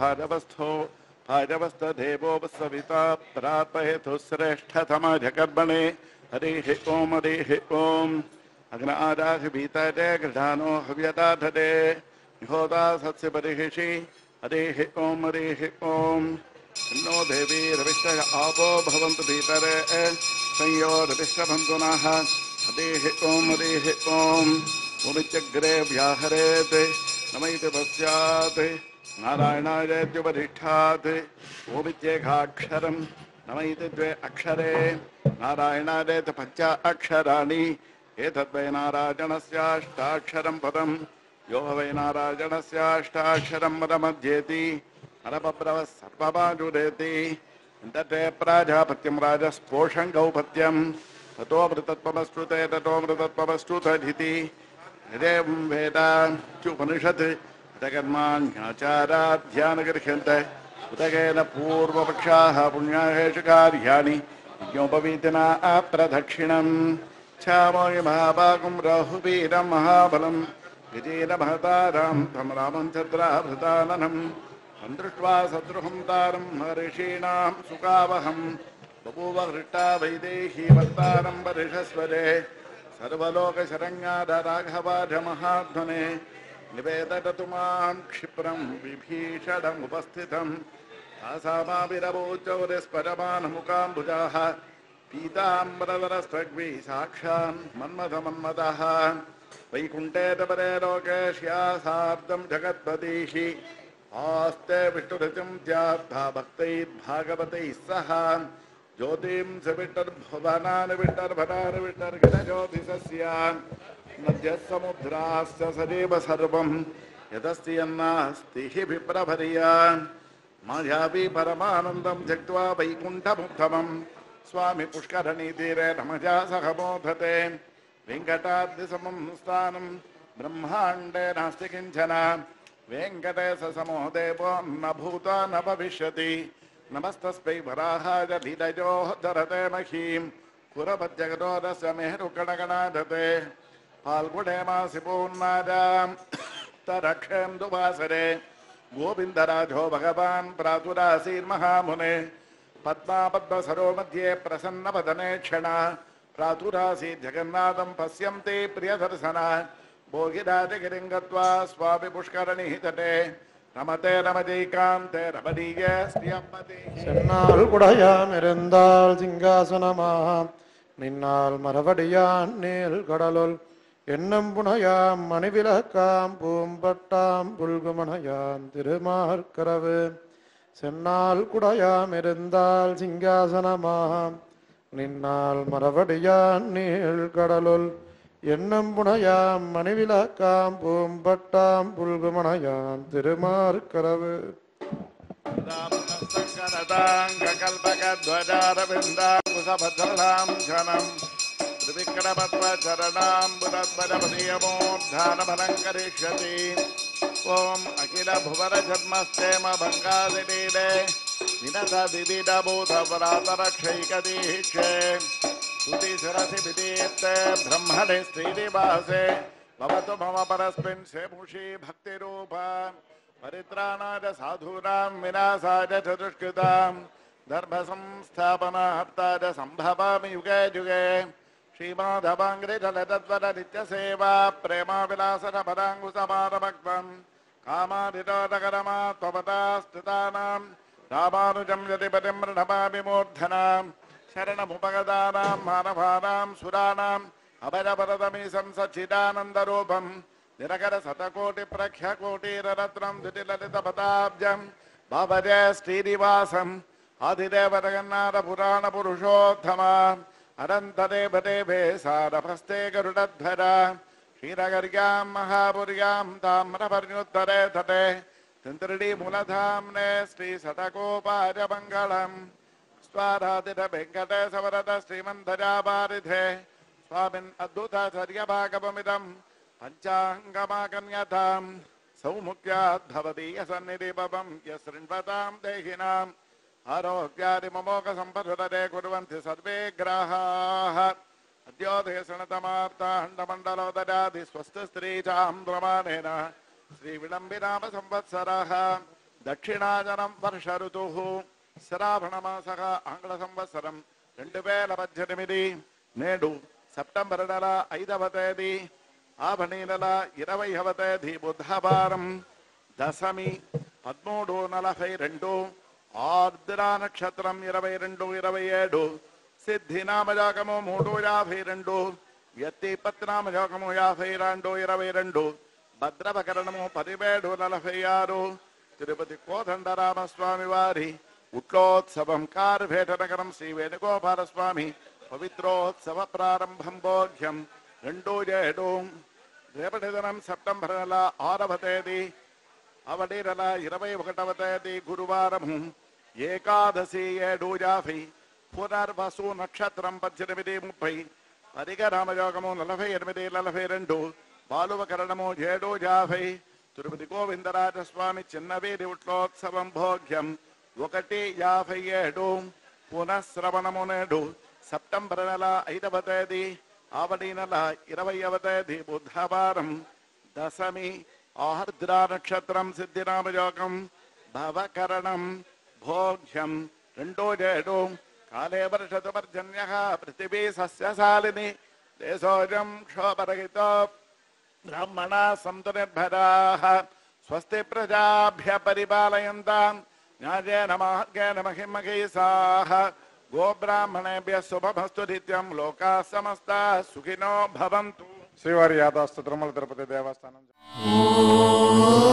भैरवस्थो भैरवस्थदेवो सविता प्रातहेतु श्रेष्ठतमजकर्मणे हरिः ओम हरिः ओम। अग्न आदाह भीतते गृधानो हव्यताधते होता सत्स्य परिहिषि हरिः ओम हरिः ओम। नो देवी रविष्ठः आपो भवन्तु भीतरे संयो रविष्ठभन्तुनाः हरिः ओम हरिः ओम। उदिचग्रे व्याहरेत् नमैते पश्चात् नारायणायत्युपरिष्ठात् ओमित्येकाक्षरं नमैते द्वे अक्षरे नारायणायत् पञ्च अक्षराणि एतद्वै नारायणस्याष्टाक्षरं पदं यो वै नारायणस्याष्टाक्षरं पदमध्येति हरपब्रवः सर्वमानुरेति तटे प्राजापत्यं राजस्पोषं गौपत्यं ततोऽमृतत्वमश्नुते ततोऽमृतत्वमश्नुतधिति हृदयं वेदाच्युपनिषत् उदकर्माण्याचाराध्यानगृह्यन्ते उदकेन पूर्वपक्षाः पुण्याहेषु कार्याणि यज्ञोपवीतना अप्रदक्षिणम् क्षामोय महाभागं राहुवीरं महाबलं विजेन महतारां तं रामं चन्द्राभृताननं तं दृष्ट्वा सद्रुहं तारं महर्षीणां सुखावहं बभूव हृष्टा वैदेही वर्तारं वरिषस्वरे सर्वलोकशरण्यादराघवाढमहाध्वने निवेदतु मां क्षिप्रं विभीषणमुपस्थितं तासामाभिरवोचौरस्परमानमुकाम्बुजाः पीताम्बरधरस्तग्वी साक्षान् मन्मथमन्मदः वैकुण्ठे तपरे लोकेश्या सार्धं जगत्पतिः आस्ते विष्णुरजं त्याद्धा भक्तैर्भागवतैः सह ज्योतिं सविष्टर्भुवनानविष्टर्भनानविष्टर्घटज्योतिषस्य नद्यस्समुद्राश्च सदेव सर्वं यदस्ति यन्नास्ति हि विप्रभर्या मायावी परमानन्दं त्यक्त्वा वैकुण्ठमुत्तमम् स्वामी पुष्करणी तीरे रमजा सह मोधते वेङ्कटाद्रिसमं स्थानं ब्रह्माण्डे नास्ति किञ्चन वेङ्कटेश समो देवो न भूत न भविष्यति नमस्तस्मै वराहाय लीलयोः धरते महीं कुरपज्जगतोदस्य मेरुकणगणाधते फाल्गुणे मासि पूर्णादां तरक्षेन्दुवासरे गोविन्दराजो भगवान् प्रातुरासीर्महामुने पद्मा पद्मसरो मध्ये प्रसन्न वदने क्षण प्रातुरासी जगन्नाथं पश्यन्ते प्रियदर्शन भोगिराजगिरिं गत्वा स्वामी पुष्करणी तटे रमते रमतीकान्ते रमणीये श्रियम्पति சென்னால்குடையான் இருந்தால் சிங்காசனமாம் நின்னால் மரவடியான் நீள் கடலுள் என்னும் புனையாம் மணிவிளக்காம் பூம்பட்டாம் புல்குமனையாம் திருமார்கரவு சென்னால் குடையாம் இருந்தால் சிங்காசனமாம் நின்னால் மரவடியான் நீள் கடலுள் என்னும் புனையாம் மணிவிளக்காம் பூம்பட்டாம் புல்குமனையாம் திருமார்கரவு ओम अखिल भुवन जन्मस्थेम भंगादिनीले निनत विविधभूतपरातरक्षैकदीक्षे स्तुति सरसि विदीप्ते ब्रह्मणे श्रीनिवासे भवतु मम परस्मिन् सेमुषी भक्तिरूपा परित्राणाय साधूनां विनाशाय च दुष्कृतां धर्मसंस्थापनार्थाय सम्भवामि युगे युगे श्रीमाधवाङ्घ्रिजलतत्वर नित्यसेवा प्रेमाविलासनपदाङ्गुसमारभक्वम् कामाधितोदकरमा त्वपदा स्थितानां रामानुजं यतिपतिं नृणमाभिमूर्धनां शरणमुपगतानां मानवानां सुराणाम् अभयपरतमीशं सच्चिदानन्दरूपं निरकरशतकोटिप्रख्यकोटिरत्नं द्वितिललितपदाब्जं भवदे श्रीनिवासम् आदिदेवजगन्नाथपुराणपुरुषोत्तमा अनंतरे भदेभे सारभस्ते गरुडध्वरा क्षीरगर्यां महापुर्यां ताम्रपर्ण्युत्तरे तटे तिन्त्रिणीमूलधाम्ने श्रीशतकोपाजमङ्गलं स्वाराधितवेङ्कटेशवरद श्रीमन्धराबारिधे स्वामिन् अद्भुताचर्यभागवमिदं पञ्चाङ्गमागम्यतां सौमुख्याद्भवदीयसन्निधिपवं यशृण्वतां देहिनां आरोग्यादिमोकसम्पदे कुर्वन्ति सर्वे ग्राहाः अद्योदयसनतमार्ताण्डमण्डलोदराधि स्वस्तिस्त्रीचां प्रमाणेन Sri Vilambirama Samvatsaraha Dakshinajanam Varsharutuhu Saravanamasaha Angla Samvatsaram Renduvela Pajjanimidi Nedu September Nala Aidavatedi Avani Nala Iravaihavatedi Buddhavaram Dasami Padmudu Nalafai Rendu Ardra Nakshatram Iravai Rendu Siddhinamajakamu Mudu Yaafai Rendu Yati Patramajakamu Yaafai Rendu Iravai Rendu Badravakaramu Padibedu Nalafayaru Tirupati Kodandarama Swami Vari Utlotsavam Karvetanagram Sri Venugopala Swami Pavitrotsava Prarambham Bodhyam Rendu Jedu Repatidanam Septemberala Aravatedi Avadirala Iravai Vakatavatedi Guruvaram Yekadasi Yedu Yaafai Punar Vasu Nakshatram Pajjanimidi Muppai Parika Ramajagamu Nalafai Ermidi Nalafai Rendu Baluvakaranamo Jedu Yaafai Tirupati Govindaraja Swami Chinnavedi Utlotsavam Bhogyam Vakati Yaafai Yedu Punasravanamunedu September Nala Aidavatedi Avadinala Iravayavatedi Buddhavaram Dasami Ahardra Nakshatram Siddhiramayakam Bhavakaranam Bhogyam Rendu Jedu Kalebara Shataparjanyaha Prithibi Sasya Salini Desojam Kshoparagita Brahmana Samtanibhadaha Swasti Prajabhya Paribalayanta Nyajena Mahagena Mahimmakisaha Go Brahmanebhya Subhastu Dityam Loka Samasta Sukhino Bhavantu Sri Variyadastutramala Tirupati Devasthanam